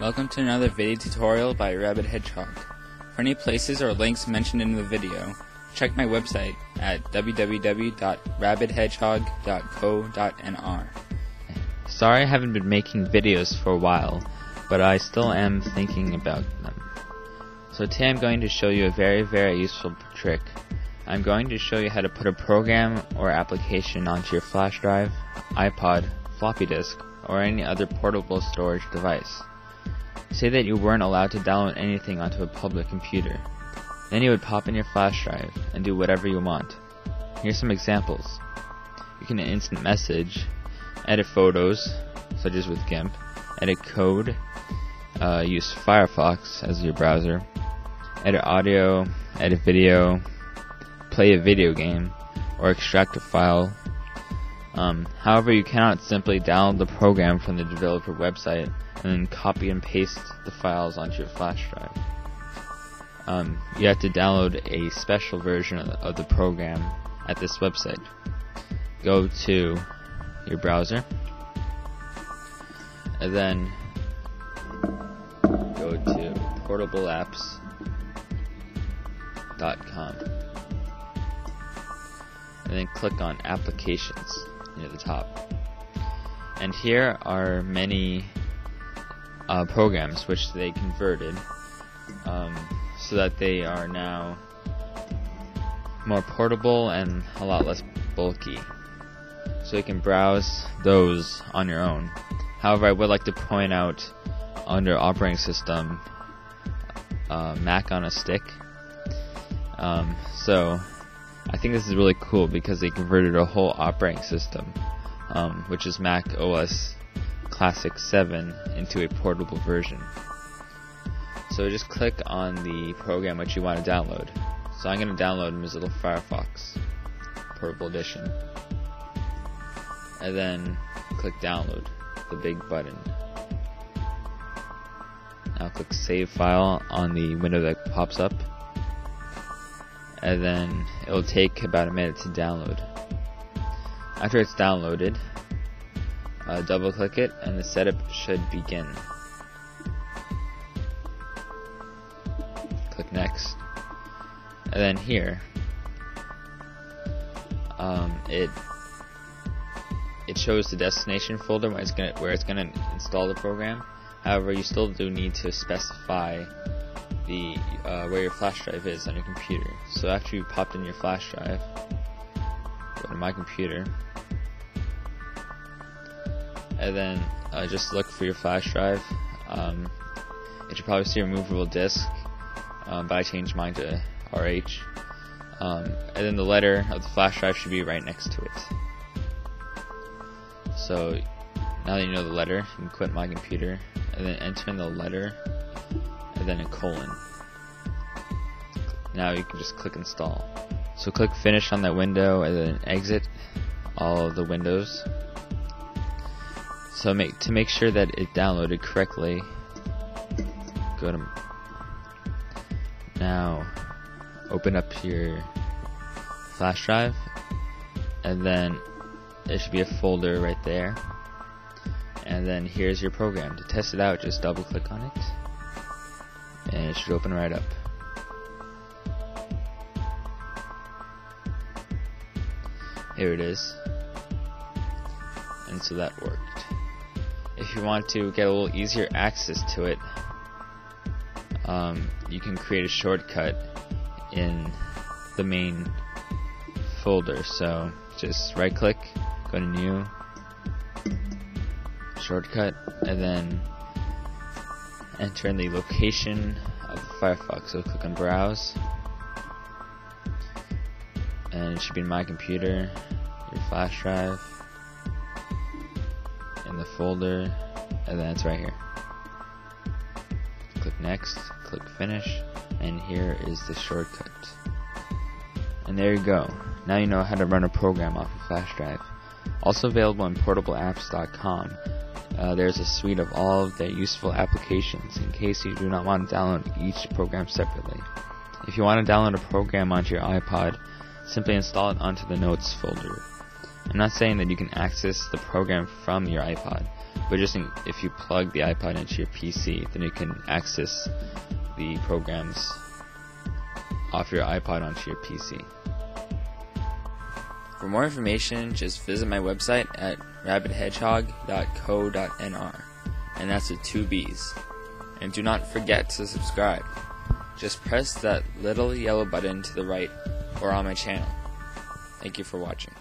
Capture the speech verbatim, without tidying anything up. Welcome to another video tutorial by Rabbid Hedgehog. For any places or links mentioned in the video, check my website at w w w dot rabbid hedgehog dot co dot n r. Sorry I haven't been making videos for a while, but I still am thinking about them. So today I'm going to show you a very very useful trick. I'm going to show you how to put a program or application onto your flash drive, iPod, floppy disk, or any other portable storage device. Say that you weren't allowed to download anything onto a public computer. Then you would pop in your flash drive and do whatever you want. Here's some examples. You can instant message, edit photos, such as with GIMP, edit code, uh, use Firefox as your browser, edit audio, edit video, play a video game, or extract a file. Um, however, you cannot simply download the program from the developer website and then copy and paste the files onto your flash drive. Um, you have to download a special version of the, of the program at this website. Go to your browser, and then go to portable apps dot com, and then click on Applications near the top. And here are many Uh, programs which they converted um, so that they are now more portable and a lot less bulky, so you can browse those on your own. However, I would like to point out, under operating system, uh, Mac on a stick. Um, so I think this is really cool because they converted a whole operating system, um, which is Mac O S Classic seven, into a portable version. So just click on the program which you want to download. So I'm going to download Mozilla Firefox Portable Edition, and then click download, the big button. Now click save file on the window that pops up, and then it will take about a minute to download. After it's downloaded, Uh, double click it and the setup should begin. Click next, and then here um, it it shows the destination folder where it's gonna where it's gonna install the program. However, you still do need to specify the uh, where your flash drive is on your computer. So after you popped in your flash drive, go to My Computer, and then uh, just look for your flash drive. Um, it should probably see a removable disk, um, but I changed mine to R H. Um, and then the letter of the flash drive should be right next to it. So now that you know the letter, you can quit My Computer, and then enter in the letter, and then a colon. Now you can just click Install. So click Finish on that window, and then exit all of the windows. So make, to make sure that it downloaded correctly, go to now open up your flash drive, and then there should be a folder right there, and then here's your program. To test it out, just double click on it and it should open right up. Here it is, and so that worked. If you want to get a little easier access to it, um, you can create a shortcut in the main folder. So just right click, go to New, Shortcut, and then enter in the location of the Firefox. So click on Browse, and it should be in My Computer, your flash drive, in the folder, and then it's right here. Click Next, click Finish, and here is the shortcut. And there you go. Now you know how to run a program off a flash drive. Also available on portable apps dot com, uh, there's a suite of all of their useful applications in case you do not want to download each program separately. If you want to download a program onto your iPod, simply install it onto the Notes folder. I'm not saying that you can access the program from your iPod, but just in, if you plug the iPod into your P C, then you can access the programs off your iPod onto your P C. For more information, just visit my website at rabbid hedgehog dot co dot n r, and that's with two B's. And do not forget to subscribe. Just press that little yellow button to the right or on my channel. Thank you for watching.